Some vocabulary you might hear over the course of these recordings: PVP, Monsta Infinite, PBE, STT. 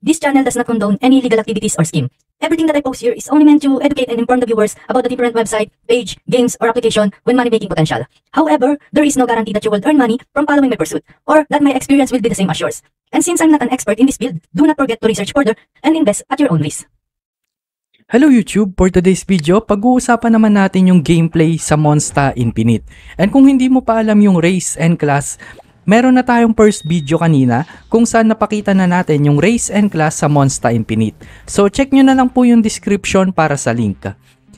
This channel does not condone any illegal activities or scheme. Everything that I post here is only meant to educate and inform the viewers about the different website, page, games, or application with money-making potential. However, there is no guarantee that you will earn money from following my pursuit, or that my experience will be the same as yours. And since I'm not an expert in this field, do not forget to research further and invest at your own risk. Hello YouTube! For today's video, pag-uusapan naman natin yung gameplay sa Monsta Infinite. And kung hindi mo pa alam yung race and class, meron na tayong first video kanina kung saan napakita na natin yung race and class sa Monsta Infinite. So check nyo na lang po yung description para sa link.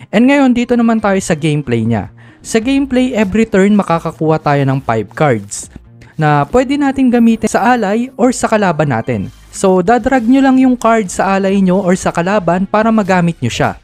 And ngayon dito naman tayo sa gameplay niya. Sa gameplay, every turn makakakuha tayo ng 5 cards na pwede natin gamitin sa ally or sa kalaban natin. So, dadrag nyo lang yung card sa alay nyo or sa kalaban para magamit nyo siya.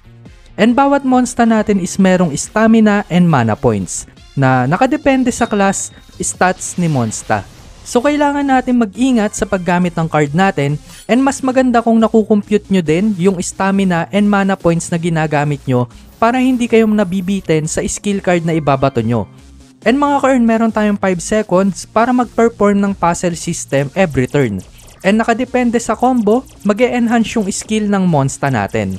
And bawat monster natin is merong stamina and mana points na nakadepende sa class stats ni monster. So, kailangan natin mag-ingat sa paggamit ng card natin, and mas maganda kung nakukompute nyo din yung stamina and mana points na ginagamit nyo para hindi kayong nabibitin sa skill card na ibabato nyo. And mga ka-earn, meron tayong 5 seconds para mag-perform ng puzzle system every turn. And nakadepende sa combo, mag-e-enhance yung skill ng monster natin.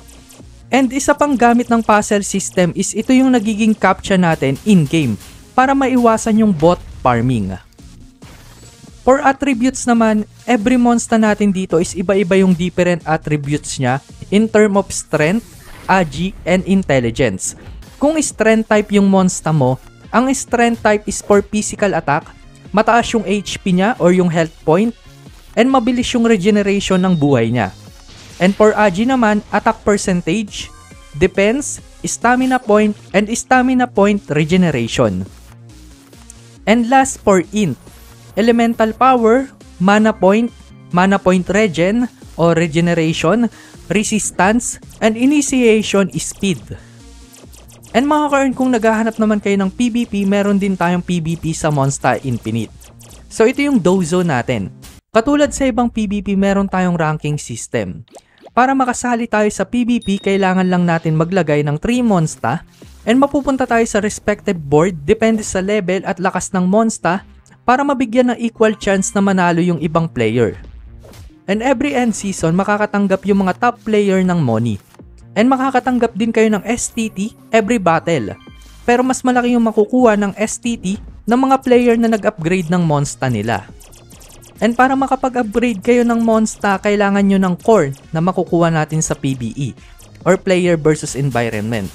And isa pang gamit ng puzzle system is ito yung nagiging captcha natin in-game para maiwasan yung bot farming. For attributes naman, every monster natin dito is iba-iba yung different attributes niya in term of strength, agi, and intelligence. Kung strength type yung monster mo, ang strength type is for physical attack, mataas yung HP niya or yung health point, and mabilis yung regeneration ng buhay niya. And for Agi naman, attack percentage, defense, stamina point, and stamina point regeneration. And last for Int, elemental power, mana point regen or regeneration, resistance, and initiation speed. And mga ka-earn, kung naghahanap naman kayo ng PVP, meron din tayong PVP sa Monsta Infinite. So ito yung dojo natin. Katulad sa ibang PBE, meron tayong ranking system. Para makasali tayo sa PBE, kailangan lang natin maglagay ng 3 monster and mapupunta tayo sa respective board depende sa level at lakas ng monster para mabigyan ng equal chance na manalo yung ibang player. And every end season, makakatanggap yung mga top player ng money. And makakatanggap din kayo ng STT every battle. Pero mas malaki yung makukuha ng STT ng mga player na nag-upgrade ng monster nila. And para makapag-upgrade kayo ng monster, kailangan nyo ng core na makukuha natin sa PBE or player versus environment.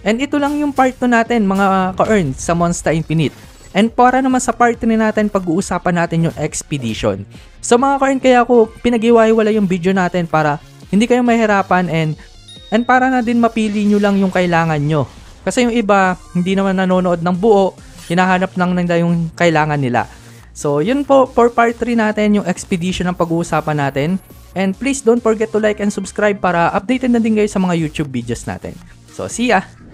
And ito lang yung part 2 natin mga ka-earn sa Monsta Infinite. And para naman sa part 3 natin, pag-uusapan natin yung expedition. So mga ka-earn, kaya ako pinag-iwahiwala yung video natin para hindi kayo mahirapan and para na din mapili nyo lang yung kailangan nyo. Kasi yung iba, hindi naman nanonood ng buo, hinahanap lang nila yung kailangan nila. So, yun po, for part 3 natin, yung expedition ang pag-uusapan natin. And please don't forget to like and subscribe para updated na din kayo sa mga YouTube videos natin. So, see ya!